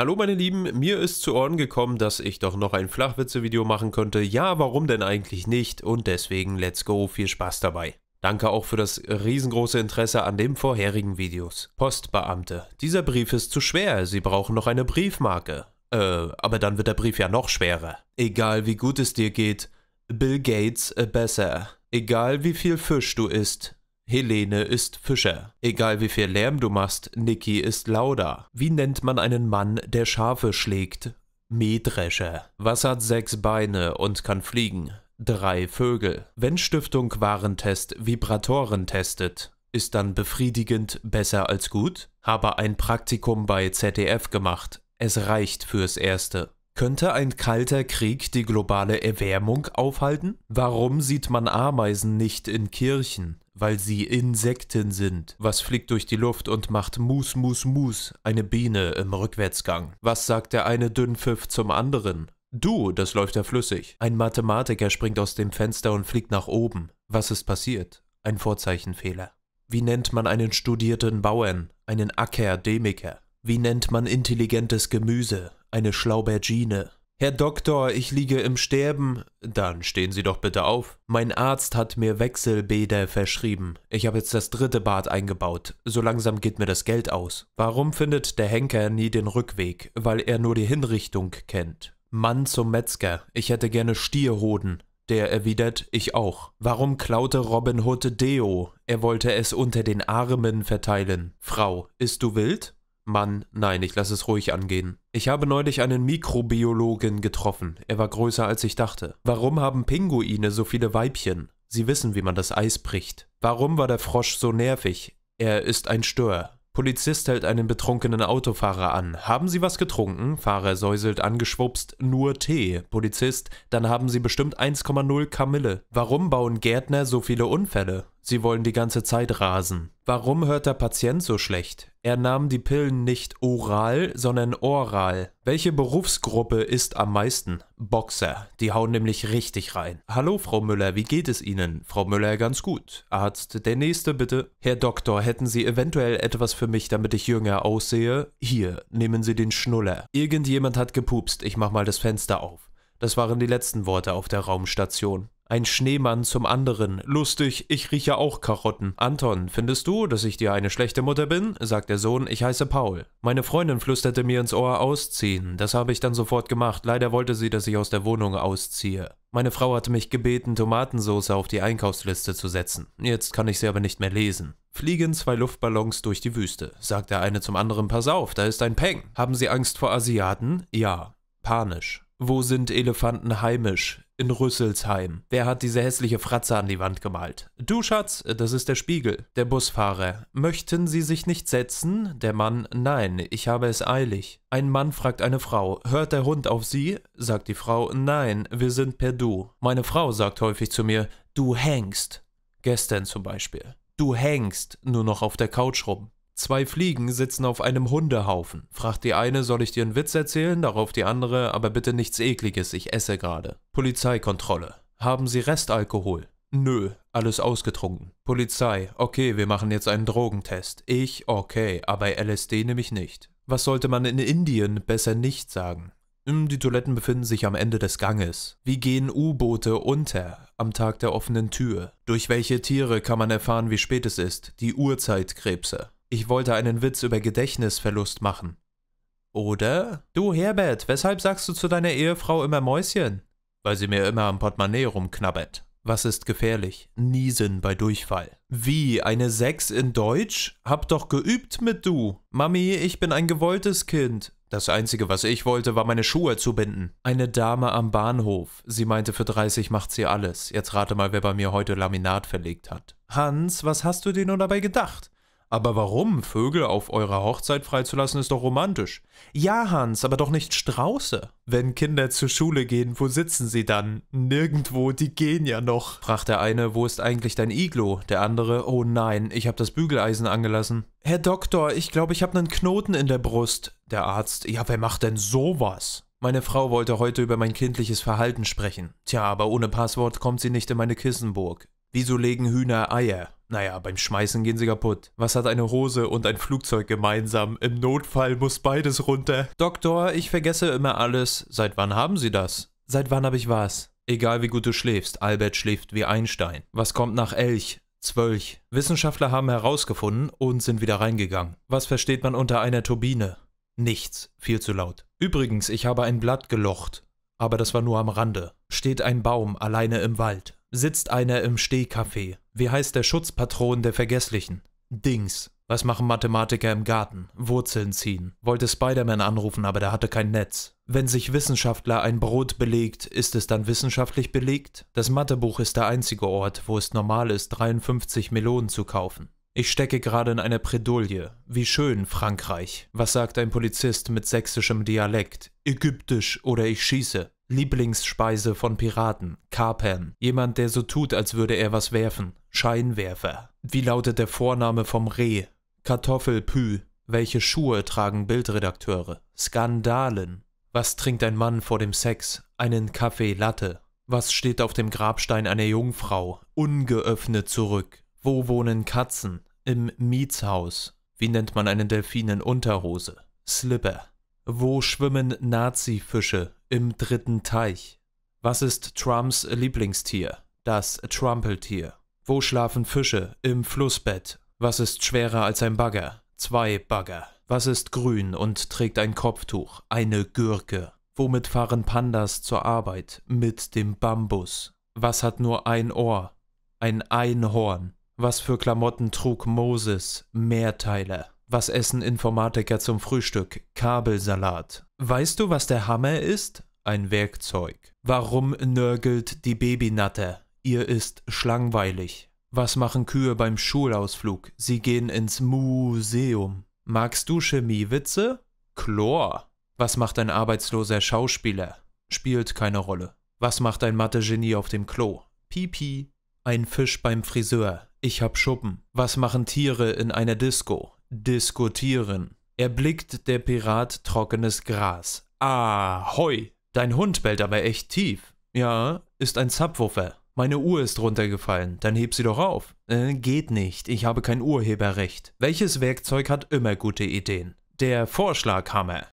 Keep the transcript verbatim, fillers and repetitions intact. Hallo meine Lieben, mir ist zu Ohren gekommen, dass ich doch noch ein Flachwitze-Video machen könnte. Ja, warum denn eigentlich nicht? Und deswegen let's go, viel Spaß dabei. Danke auch für das riesengroße Interesse an den vorherigen Videos. Postbeamte. Dieser Brief ist zu schwer, Sie brauchen noch eine Briefmarke. Äh, aber dann wird der Brief ja noch schwerer. Egal wie gut es dir geht, Bill Gates besser. Egal wie viel Fisch du isst, Helene ist Fischer. Egal wie viel Lärm du machst, Niki ist lauter. Wie nennt man einen Mann, der Schafe schlägt? Mähdrescher. Was hat sechs Beine und kann fliegen? Drei Vögel. Wenn Stiftung Warentest Vibratoren testet, ist dann befriedigend besser als gut? Habe ein Praktikum bei Z D F gemacht. Es reicht fürs Erste. Könnte ein kalter Krieg die globale Erwärmung aufhalten? Warum sieht man Ameisen nicht in Kirchen? Weil sie Insekten sind. Was fliegt durch die Luft und macht Mus, Mus, Mus, eine Biene im Rückwärtsgang? Was sagt der eine Dünnpfiff zum anderen? Du, das läuft ja flüssig. Ein Mathematiker springt aus dem Fenster und fliegt nach oben. Was ist passiert? Ein Vorzeichenfehler. Wie nennt man einen studierten Bauern? Einen Akademiker. Wie nennt man intelligentes Gemüse? Eine Schlaubergine. Herr Doktor, ich liege im Sterben. Dann stehen Sie doch bitte auf. Mein Arzt hat mir Wechselbäder verschrieben. Ich habe jetzt das dritte Bad eingebaut. So langsam geht mir das Geld aus. Warum findet der Henker nie den Rückweg? Weil er nur die Hinrichtung kennt. Mann zum Metzger. Ich hätte gerne Stierhoden. Der erwidert, ich auch. Warum klaute Robin Hood Deo? Er wollte es unter den Armen verteilen. Frau, isst du wild? Mann, nein, ich lasse es ruhig angehen. Ich habe neulich einen Mikrobiologen getroffen. Er war größer, als ich dachte. Warum haben Pinguine so viele Weibchen? Sie wissen, wie man das Eis bricht. Warum war der Frosch so nervig? Er ist ein Stör. Polizist hält einen betrunkenen Autofahrer an. Haben Sie was getrunken? Fahrer säuselt angeschwupst. Nur Tee. Polizist, dann haben Sie bestimmt eins Komma null Kamille. Warum bauen Gärtner so viele Unfälle? Sie wollen die ganze Zeit rasen. Warum hört der Patient so schlecht? Er nahm die Pillen nicht oral, sondern oral. Welche Berufsgruppe isst am meisten? Boxer. Die hauen nämlich richtig rein. Hallo Frau Müller, wie geht es Ihnen? Frau Müller, ganz gut. Arzt, der nächste bitte. Herr Doktor, hätten Sie eventuell etwas für mich, damit ich jünger aussehe? Hier, nehmen Sie den Schnuller. Irgendjemand hat gepupst, ich mach mal das Fenster auf. Das waren die letzten Worte auf der Raumstation. Ein Schneemann zum anderen. Lustig, ich rieche auch Karotten. Anton, findest du, dass ich dir eine schlechte Mutter bin? Sagt der Sohn, ich heiße Paul. Meine Freundin flüsterte mir ins Ohr, ausziehen. Das habe ich dann sofort gemacht. Leider wollte sie, dass ich aus der Wohnung ausziehe. Meine Frau hatte mich gebeten, Tomatensauce auf die Einkaufsliste zu setzen. Jetzt kann ich sie aber nicht mehr lesen. Fliegen zwei Luftballons durch die Wüste. Sagt der eine zum anderen, pass auf, da ist ein Peng. Haben Sie Angst vor Asiaten? Ja. Panisch. Wo sind Elefanten heimisch? In Rüsselsheim. Wer hat diese hässliche Fratze an die Wand gemalt? Du Schatz, das ist der Spiegel. Der Busfahrer. Möchten Sie sich nicht setzen? Der Mann, nein, ich habe es eilig. Ein Mann fragt eine Frau, hört der Hund auf Sie? Sagt die Frau, nein, wir sind per Du. Meine Frau sagt häufig zu mir, du hängst. Gestern zum Beispiel. Du hängst nur noch auf der Couch rum. Zwei Fliegen sitzen auf einem Hundehaufen. Fragt die eine, soll ich dir einen Witz erzählen? Darauf die andere, aber bitte nichts Ekliges, ich esse gerade. Polizeikontrolle. Haben Sie Restalkohol? Nö, alles ausgetrunken. Polizei, okay, wir machen jetzt einen Drogentest. Ich, okay, aber L S D nehme ich nicht. Was sollte man in Indien besser nicht sagen? Die Toiletten befinden sich am Ende des Ganges. Wie gehen U-Boote unter am Tag der offenen Tür? Durch welche Tiere kann man erfahren, wie spät es ist? Die Urzeitkrebse. Ich wollte einen Witz über Gedächtnisverlust machen. Oder? Du Herbert, weshalb sagst du zu deiner Ehefrau immer Mäuschen? Weil sie mir immer am Portemonnaie rumknabbert. Was ist gefährlich? Niesen bei Durchfall. Wie, eine Sechs in Deutsch? Hab doch geübt mit du. Mami, ich bin ein gewolltes Kind. Das Einzige, was ich wollte, war meine Schuhe zu binden. Eine Dame am Bahnhof. Sie meinte, für dreißig macht sie alles. Jetzt rate mal, wer bei mir heute Laminat verlegt hat. Hans, was hast du dir nur dabei gedacht? Aber warum? Vögel auf eurer Hochzeit freizulassen ist doch romantisch. Ja, Hans, aber doch nicht Strauße. Wenn Kinder zur Schule gehen, wo sitzen sie dann? Nirgendwo, die gehen ja noch. Fragt der eine, wo ist eigentlich dein Iglo? Der andere, oh nein, ich habe das Bügeleisen angelassen. Herr Doktor, ich glaube, ich habe einen Knoten in der Brust. Der Arzt, ja, wer macht denn sowas? Meine Frau wollte heute über mein kindliches Verhalten sprechen. Tja, aber ohne Passwort kommt sie nicht in meine Kissenburg. Wieso legen Hühner Eier? Naja, beim Schmeißen gehen sie kaputt. Was hat eine Hose und ein Flugzeug gemeinsam? Im Notfall muss beides runter. Doktor, ich vergesse immer alles. Seit wann haben Sie das? Seit wann hab ich was? Egal wie gut du schläfst, Albert schläft wie Einstein. Was kommt nach Elch? Zwölch. Wissenschaftler haben herausgefunden und sind wieder reingegangen. Was versteht man unter einer Turbine? Nichts. Viel zu laut. Übrigens, ich habe ein Blatt gelocht. Aber das war nur am Rande. Steht ein Baum alleine im Wald. Sitzt einer im Stehkaffee. Wie heißt der Schutzpatron der Vergesslichen? Dings. Was machen Mathematiker im Garten? Wurzeln ziehen. Wollte Spider-Man anrufen, aber der hatte kein Netz. Wenn sich Wissenschaftler ein Brot belegt, ist es dann wissenschaftlich belegt? Das Mathebuch ist der einzige Ort, wo es normal ist, dreiundfünfzig Melonen zu kaufen. Ich stecke gerade in einer Bredouille. Wie schön, Frankreich. Was sagt ein Polizist mit sächsischem Dialekt? Ägyptisch oder ich schieße. Lieblingsspeise von Piraten, Kapern, jemand, der so tut, als würde er was werfen, Scheinwerfer. Wie lautet der Vorname vom Reh? Kartoffelpü. Welche Schuhe tragen Bildredakteure? Skandalen. Was trinkt ein Mann vor dem Sex? Einen Kaffee Latte. Was steht auf dem Grabstein einer Jungfrau? Ungeöffnet zurück. Wo wohnen Katzen? Im Mietshaus. Wie nennt man einen Delfin in Unterhose? Slipper. Wo schwimmen Nazi-Fische? Im dritten Teich. Was ist Trumps Lieblingstier? Das Trumpeltier. Wo schlafen Fische? Im Flussbett. Was ist schwerer als ein Bagger? Zwei Bagger. Was ist grün und trägt ein Kopftuch? Eine Gürke. Womit fahren Pandas zur Arbeit? Mit dem Bambus. Was hat nur ein Ohr? Ein Einhorn. Was für Klamotten trug Moses? Mehrteiler. Was essen Informatiker zum Frühstück? Kabelsalat. Weißt du, was der Hammer ist? Ein Werkzeug. Warum nörgelt die Babynatter? Ihr ist schlangweilig. Was machen Kühe beim Schulausflug? Sie gehen ins Museum. Magst du Chemiewitze? Chlor. Was macht ein arbeitsloser Schauspieler? Spielt keine Rolle. Was macht ein Mathe-Genie auf dem Klo? Pipi. Ein Fisch beim Friseur. Ich hab Schuppen. Was machen Tiere in einer Disco? Diskutieren. Erblickt der Pirat trockenes Gras. Ahoi! Dein Hund bellt aber echt tief. Ja, ist ein Subwoofer. Meine Uhr ist runtergefallen, dann heb sie doch auf. Äh, geht nicht, ich habe kein Urheberrecht. Welches Werkzeug hat immer gute Ideen? Der Vorschlaghammer.